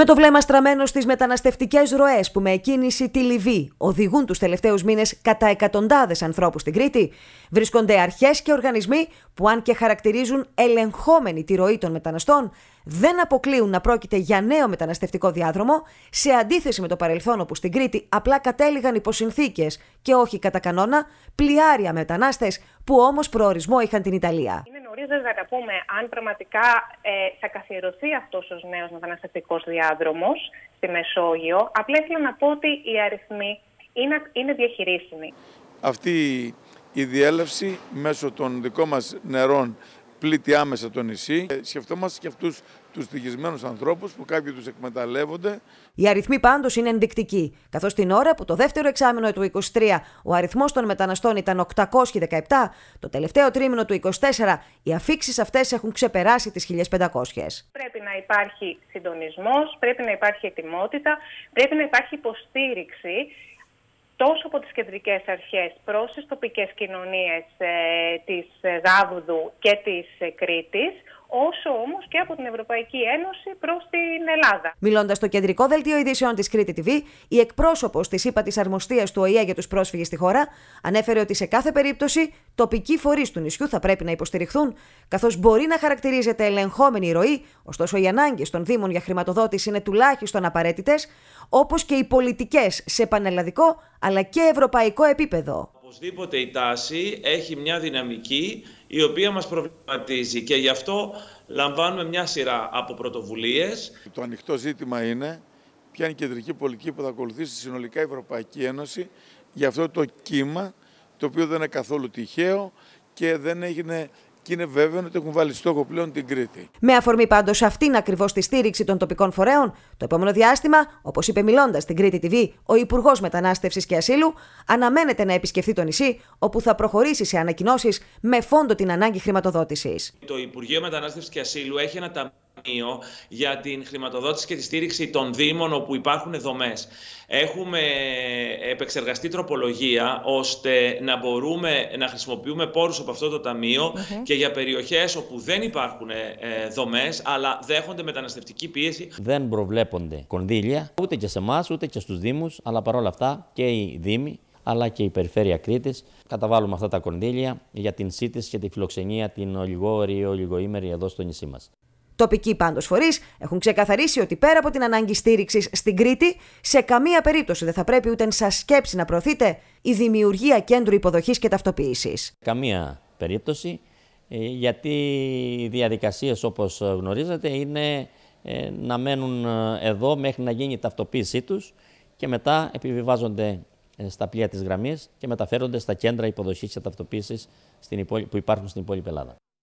Με το βλέμμα στραμμένο στις μεταναστευτικές ροές που με εκκίνηση τη Λιβύη οδηγούν τους τελευταίους μήνες κατά εκατοντάδες ανθρώπους στην Κρήτη, βρίσκονται αρχές και οργανισμοί που, αν και χαρακτηρίζουν ελεγχόμενη τη ροή των μεταναστών, δεν αποκλείουν να πρόκειται για νέο μεταναστευτικό διάδρομο, σε αντίθεση με το παρελθόν όπου στην Κρήτη απλά κατέληγαν υπό συνθήκες και όχι κατά κανόνα πλιάρια μετανάστες που όμως προορισμό είχαν την Ιταλία. Θα τα πούμε αν πραγματικά θα καθιερωθεί αυτός ο νέος μεταναστευτικός διάδρομος στη Μεσόγειο. Απλά ήθελα να πω ότι οι αριθμοί είναι διαχειρίσιμοι. Αυτή η διέλευση μέσω των δικών μας νερών πλήττει άμεσα το νησί. Σκεφτόμαστε και αυτούς τους στοιχισμένους ανθρώπους που κάποιοι τους εκμεταλλεύονται. Οι αριθμοί πάντως είναι ενδεικτικοί, καθώς την ώρα που το δεύτερο εξάμηνο του 2023 ο αριθμός των μεταναστών ήταν 817, το τελευταίο τρίμηνο του 2024 οι αφίξεις αυτές έχουν ξεπεράσει τις 1500. Πρέπει να υπάρχει συντονισμός, πρέπει να υπάρχει ετοιμότητα, πρέπει να υπάρχει υποστήριξη τόσο από τις κεντρικές αρχές προς τις τοπικές κοινωνίες της Γάβδου και της Κρήτης, όσο όμως και από την Ευρωπαϊκή Ένωση προς την Ελλάδα. Μιλώντας στο κεντρικό δελτίο ειδήσεων της ΚΡΗΤΗ TV, η εκπρόσωπος της ΥΠΑ της Αρμοστίας του ΟΗΕ για τους πρόσφυγες στη χώρα ανέφερε ότι σε κάθε περίπτωση τοπικοί φορείς του νησιού θα πρέπει να υποστηριχθούν, καθώς μπορεί να χαρακτηρίζεται ελεγχόμενη ροή, ωστόσο οι ανάγκες των Δήμων για χρηματοδότηση είναι τουλάχιστον απαραίτητες, όπως και οι πολιτικές σε πανελλαδικό αλλά και ευρωπαϊκό επίπεδο. Οπωσδήποτε η τάση έχει μια δυναμική η οποία μας προβληματίζει και γι' αυτό λαμβάνουμε μια σειρά από πρωτοβουλίες. Το ανοιχτό ζήτημα είναι ποια είναι η κεντρική πολιτική που θα ακολουθήσει συνολικά η Ευρωπαϊκή Ένωση για αυτό το κύμα, το οποίο δεν είναι καθόλου τυχαίο και δεν έγινε... Και είναι βέβαιο ότι έχουν βάλει στόχο πλέον την Κρήτη. Με αφορμή πάντως αυτήν ακριβώς τη στήριξη των τοπικών φορέων, το επόμενο διάστημα, όπως είπε μιλώντας στην Κρήτη TV ο Υπουργός Μετανάστευσης και Ασύλου, αναμένεται να επισκεφθεί το νησί, όπου θα προχωρήσει σε ανακοινώσεις με φόντο την ανάγκη χρηματοδότησης. Το Υπουργείο Μετανάστευσης και Ασύλου έχει ένα ταμείο για την χρηματοδότηση και τη στήριξη των Δήμων όπου υπάρχουν δομές. Έχουμε επεξεργαστεί τροπολογία ώστε να μπορούμε να χρησιμοποιούμε πόρους από αυτό το ταμείο και για περιοχές όπου δεν υπάρχουν δομές αλλά δέχονται μεταναστευτική πίεση. Δεν προβλέπονται κονδύλια ούτε και σε εμάς ούτε και στους Δήμους, αλλά παρόλα αυτά και οι Δήμοι αλλά και η Περιφέρεια Κρήτης καταβάλουμε αυτά τα κονδύλια για την σύντηση και τη φιλοξενία την ολιγοήμερη εδώ στο νησί μας. Τοπικοί πάντως φορείς έχουν ξεκαθαρίσει ότι πέρα από την ανάγκη στήριξης στην Κρήτη, σε καμία περίπτωση δεν θα πρέπει ούτε σαν σκέψη να προωθείται η δημιουργία κέντρου υποδοχής και ταυτοποίησης. Καμία περίπτωση, γιατί οι διαδικασίες όπως γνωρίζετε είναι να μένουν εδώ μέχρι να γίνει η ταυτοποίησή τους και μετά επιβιβάζονται στα πλοία της γραμμής και μεταφέρονται στα κέντρα υποδοχής και ταυτοποίησης που υπάρχουν στην υπόλοιπη Ελλάδα.